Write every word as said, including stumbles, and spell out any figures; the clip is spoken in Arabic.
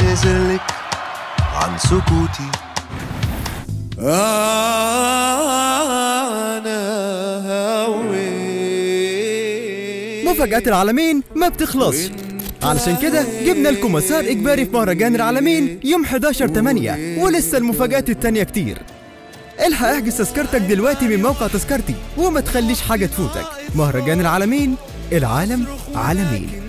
بعتذر لك عن سكوتي. أنا هويت. مفاجآت العلمين ما بتخلصش، علشان كده جبنا لكم مسار إجباري في مهرجان العلمين يوم حداشر تمانية، ولسه المفاجآت التانية كتير. الحق احجز تذكرتك دلوقتي من موقع تذكرتي وما تخليش حاجة تفوتك. مهرجان العلمين، العالم عالمين.